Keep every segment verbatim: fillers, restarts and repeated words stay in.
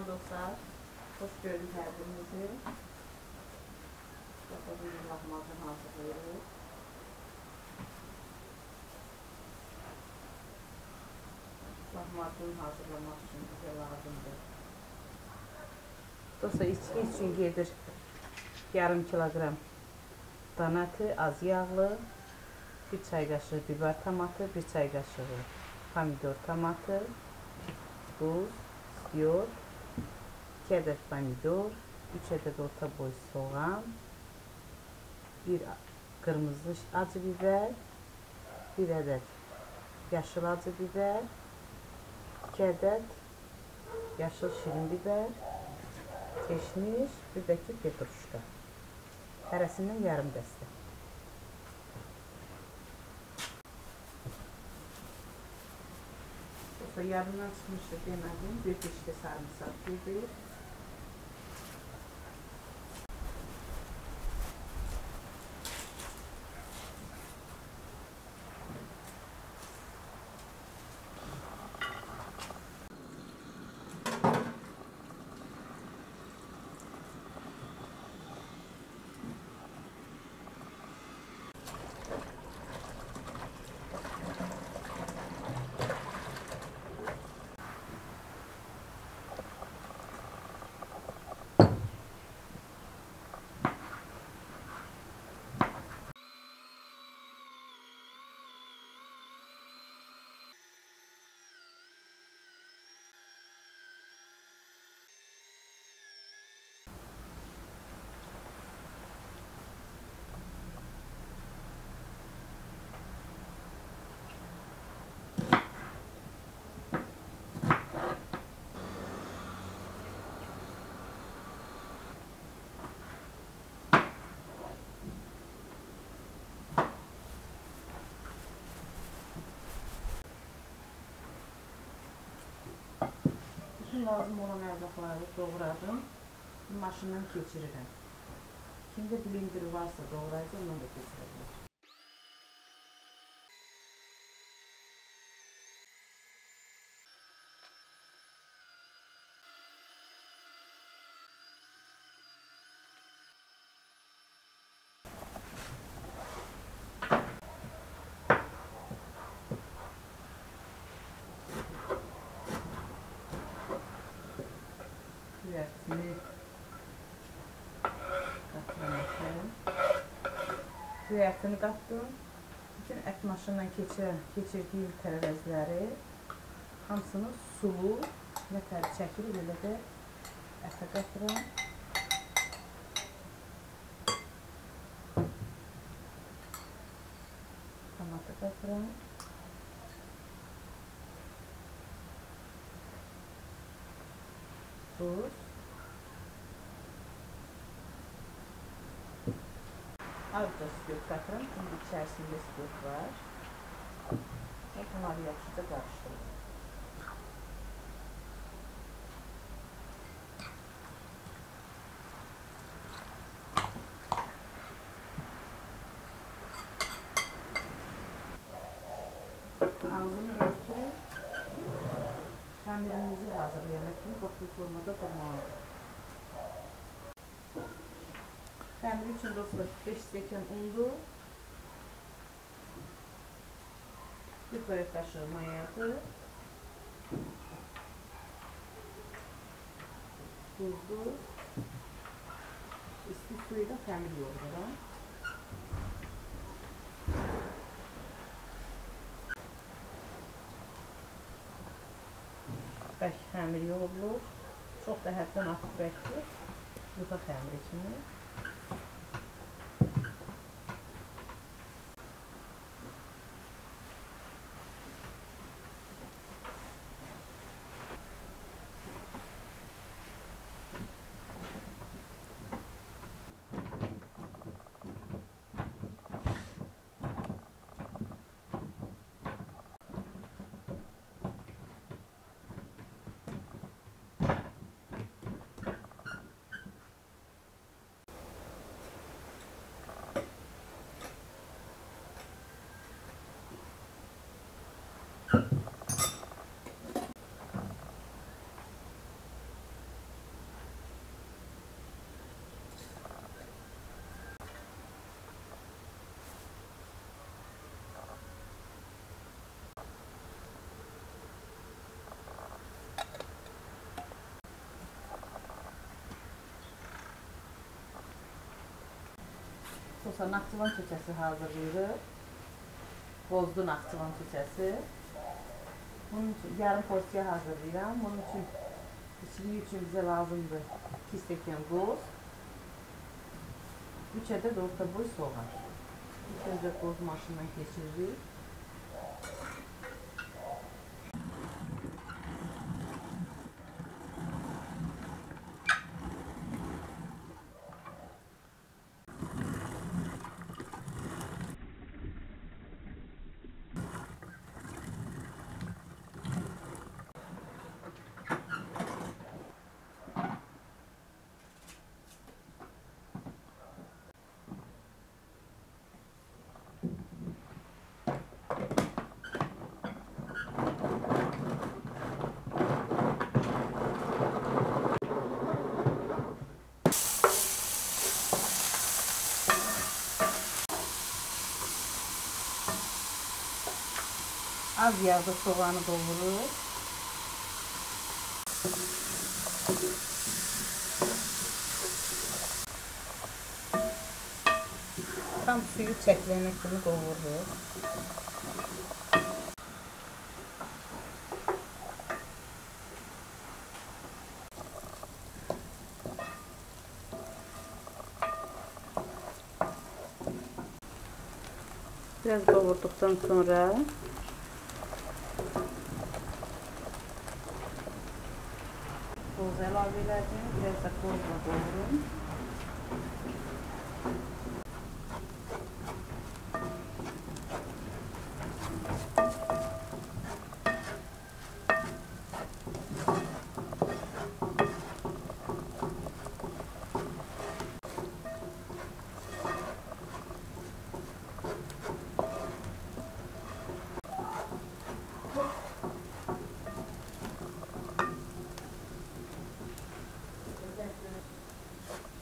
hamdolsa hoş gördük hepimizi. Rabbimiz rahmatın hazırlıyoruz. Rahmatın hazırlamak için bize lazımdır. Dosta içki için gelir yarım kilogram danatı, az yağlı, bir çay kaşığı biber tamatı, bir çay kaşığı pomidor tamatı, buz, yoğurt, iki adet pomidor, üç adet orta boy soğan, bir kırmızı acı biber, bir adet yaşıl acı biber, iki adet yaşıl şirin biber, keşniş, bir de ki petruşka. Hərəsindən yarım dəstə. Dosta yarımdan çıxmışdı demədim, bir dişli sarımsaq gedir. Lazım olan ərzaqları doğradım, maşından keçirirəm. Kimdə blender varsa doğrayıcı, ondan da keçirə bilər. Ətini qatdım. Bütün ət maşınla keçirdiyim tərəvəzləri hamısını sulu və təri çəkilib, elə də ətə qatıram. Tamatı qatıram. Tuz. Arada süt katıram, çünkü içerisinde süt var. Ve bunları yaxşıca karıştırıyorum. Ağzını örtü, kəmirimizi hazırlayalım ki, qoplu formada qurmalıyız. Kəmir üçün dostlar beş stəkan undu, bir çörək qaşığı mayağı, tuzdu, isti suyu da kəmir yoğururam. Bək kəmir yoğurulur, çox da həddən artıq bəkdir, yuxa kəmir içindir. Sonra Nakhichevan kökəsi hazırlayırıq. Bozdu Nakhichevan kökəsi. Bunun için yarım porsiya hazırlayıram. Bunun için içliği için bize lazımdır iki stəkan boz. üç adet orta boy soğan. İlk önce boz maşından geçiririk. Az yağda soğanı dolduruyoruz. Tam suyu çekilene kadar dolduruyoruz. Biraz doldurduktan sonra toz əlavə edəcəm, biraz da tozla doğurum.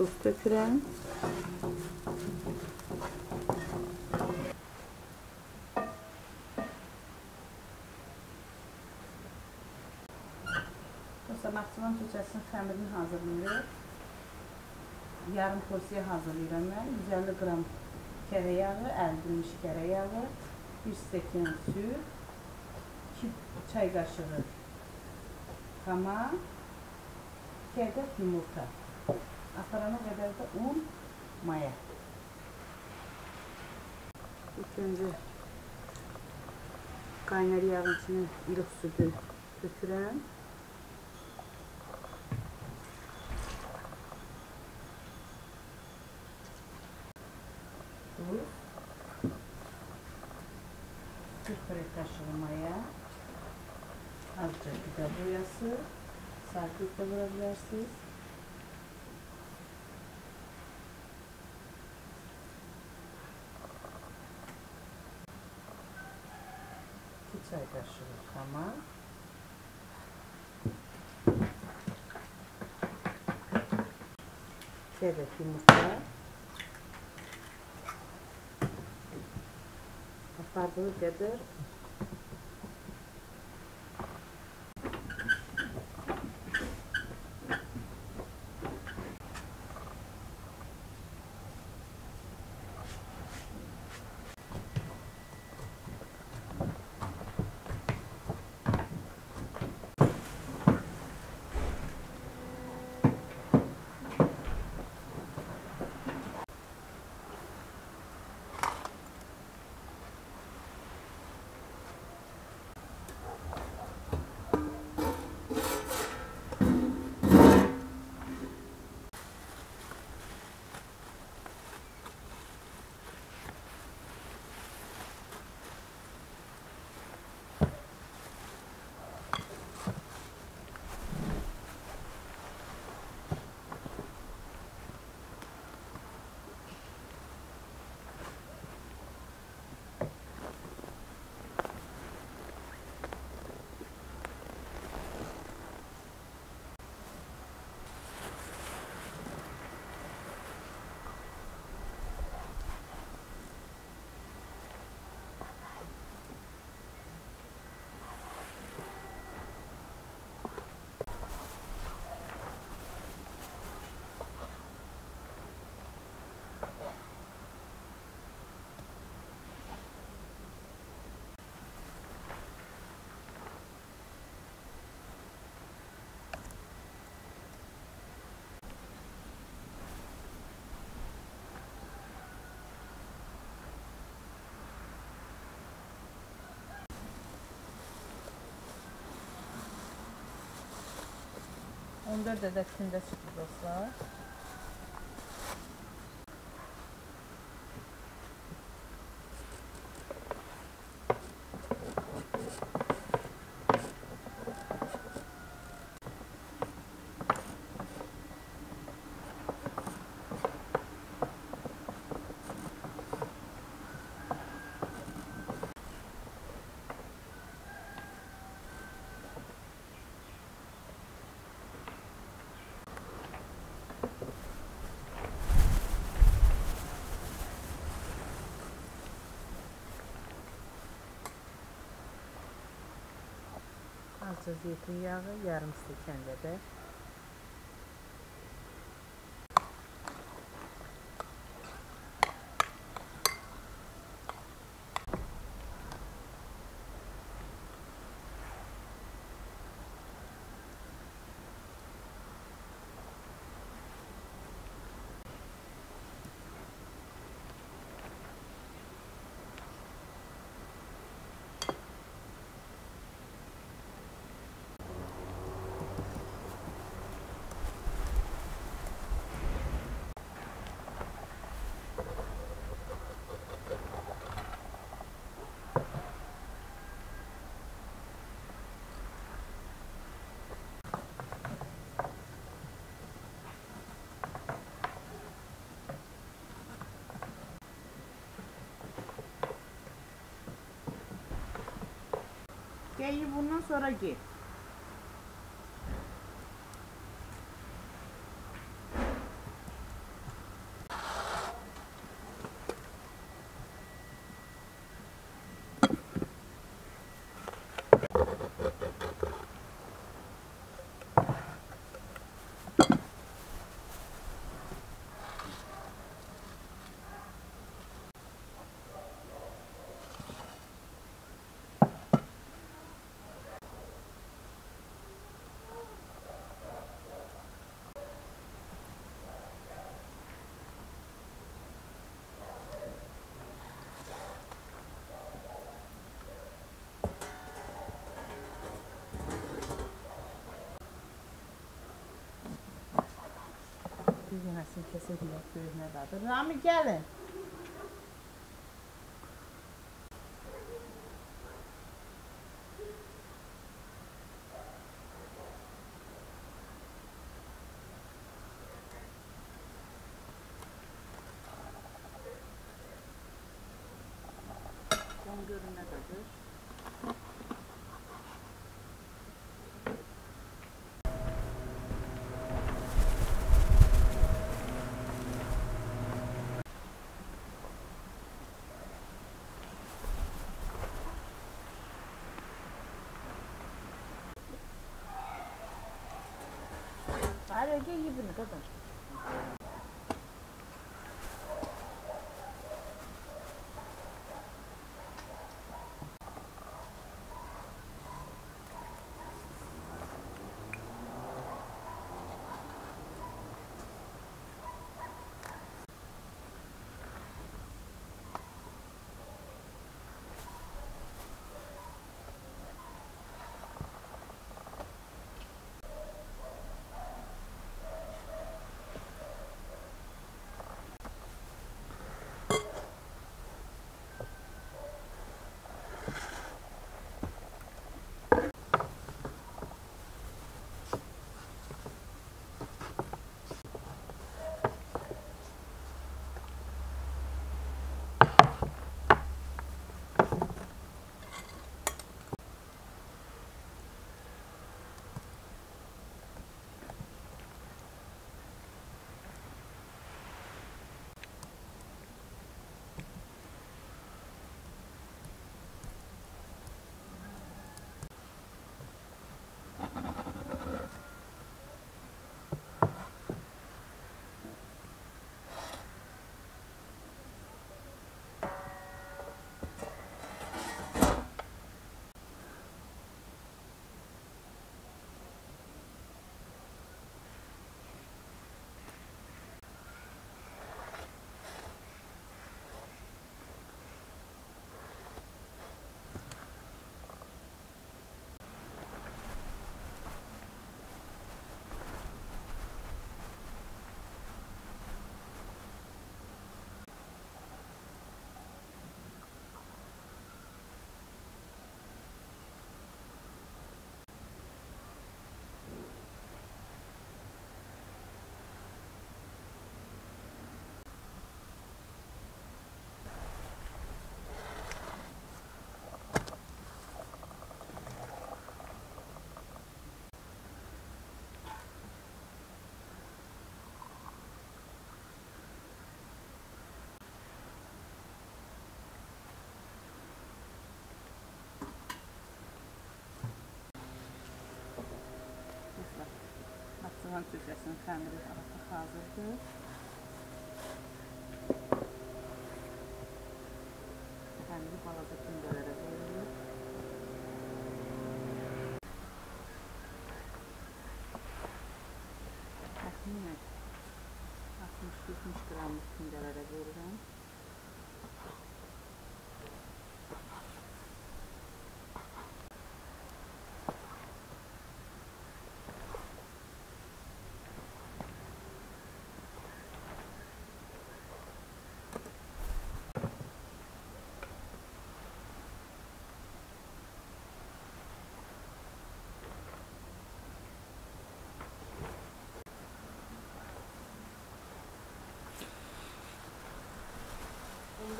Tuz dökürəm. Dostlar, Nakhichevan kökəsinin xəmirini hazırlayırıq. Yarım porsiya hazırlayıram mən. yüz əlli qram kərə yağı, əldilmiş kərə yağı, bir stəkan süd, iki çay qaşığı xama, iki ədəd yumurta. Atarana kadar da un, maya. İlk önce kaynar yağın içine ılık sütü dökürəm. Tuz. Bir paket kaşığı maya. Azca biber boyası. Sarkıp da vurabilirsiniz. Çay kaşığı xama, iki adet yumurta, apardığı qədər on dörd adet tündə sütü dostlar. Azca zeytin yağı, yarım stəkan qədər. Geyi bundan sonra gel. Düzgünəsin kəsəcəyək, böyünə dadır. Rami, gəlin. Son görünə dadır. Ege yibini qazan. Nakhichevan külfəsinin xəmiri artıq hazırdır. Xəmiri balaca kündələrə verilir. Təxminən altmış yetmiş qramlıq kündələrə verirəm.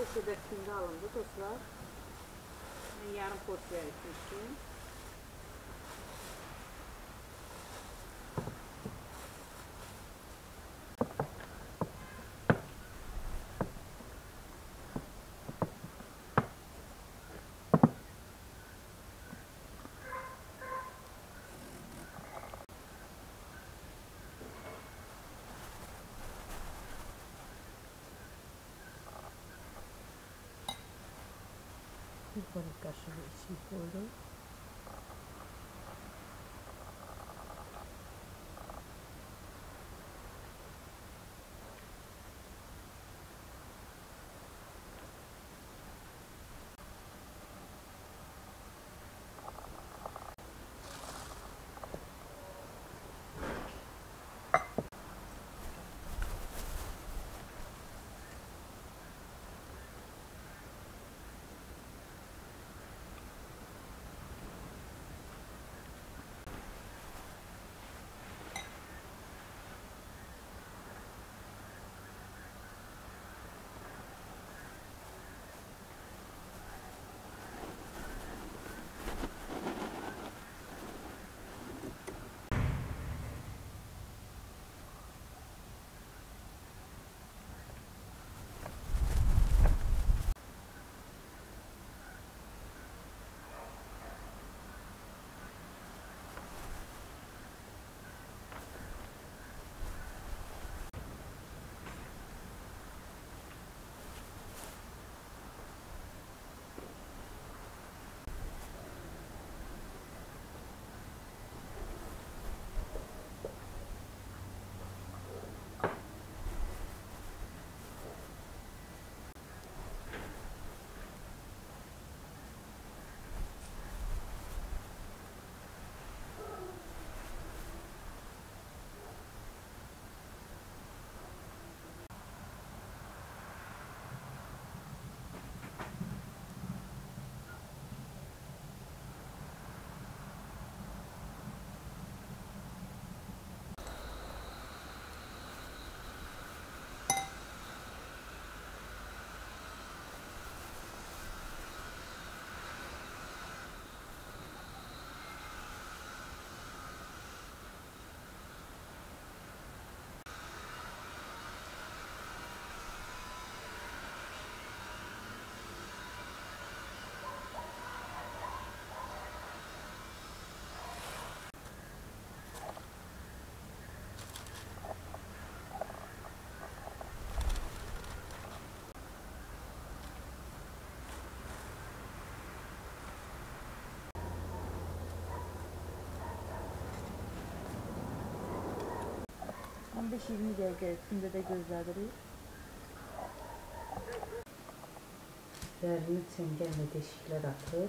Bu şebek kündə alındı dostlar. Mən yarım porsiya etmişdim. Bir balık kaşığı içine koydum. on beş iyirmi dakika içinde de gözlədiririk. Dərinə çəngəl və deşiklər atır.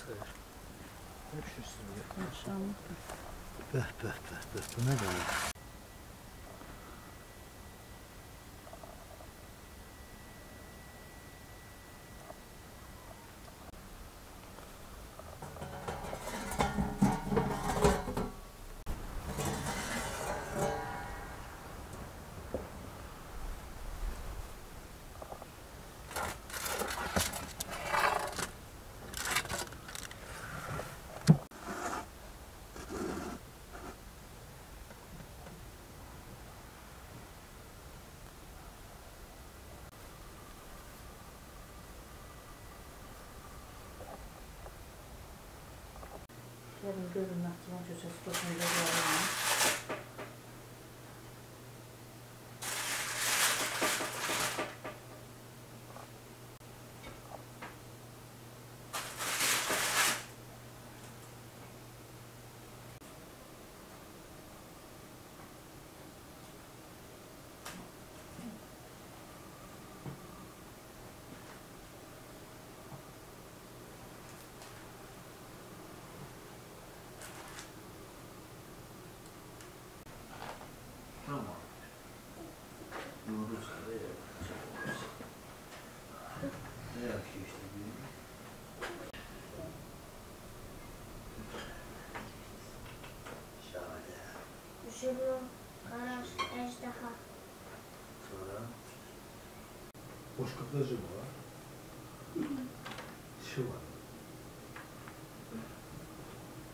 sığır. Hep şu sığır. Maşallah. Böh böh böh böh. Bu ne böyle? Gelin görün Nakhichevan köşesi başında görüyorlar. Живу, гараж, эждаха. Sonra? Boşlukta jibu var. Şu var.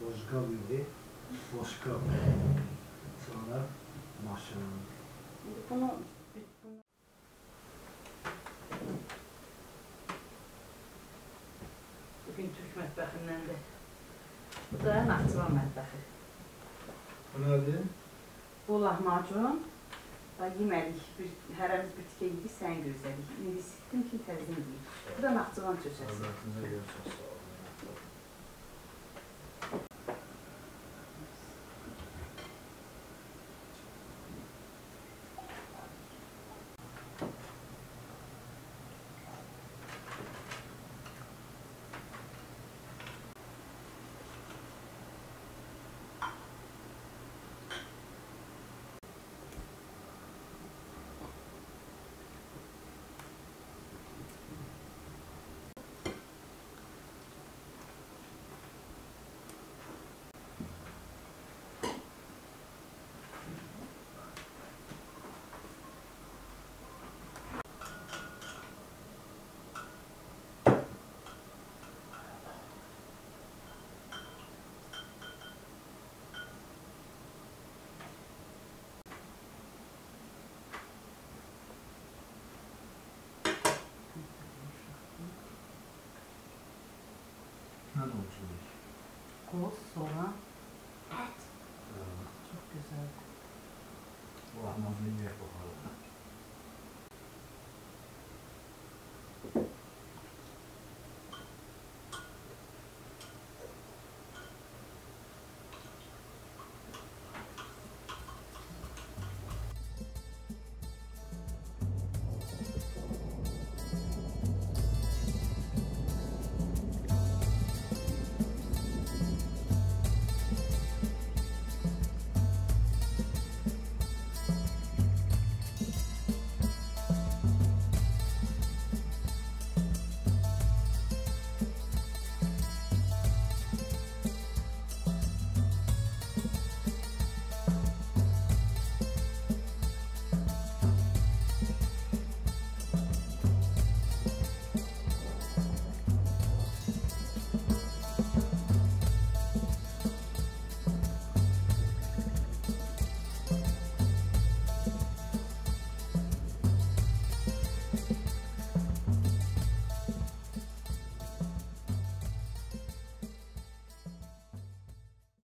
Boşka bildi, boşka bildi. Sonra maşın. Bunu... Bugün Türk mətbəxindən de. Bu da Nakhichevan mətbəxi. Bu nədir? Bu lahmacun da yeməlik, hərəmiz bir tikə yedik, sən gözlədik. İndi sittim ki, təzim deyik. Bu da Nakhichevan çöçəsi. Hazretinize görürsünüz, sağ olun. Koz, soğan, et. Çok güzel. Lahmacun yemek